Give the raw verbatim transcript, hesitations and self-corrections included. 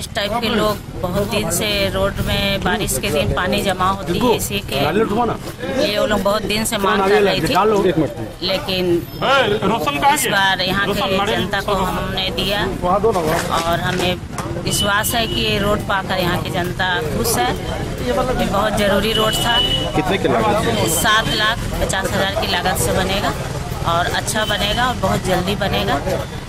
इस टाइप के लोग बहुत दिन से रोड में बारिश के दिन पानी जमा होती है, इसी के ये वो लोग बहुत दिन से मांग कर रही थी, लेकिन इस बार यहाँ के जनता को हमने दिया और हमें विश्वास है कि रोड पाकर यहाँ की जनता खुश है। ये बहुत जरूरी रोड था। कितने की लागत है? सात लाख पचास हजार की लागत से बनेगा और अच्छा बनेगा और बहुत जल्दी बनेगा।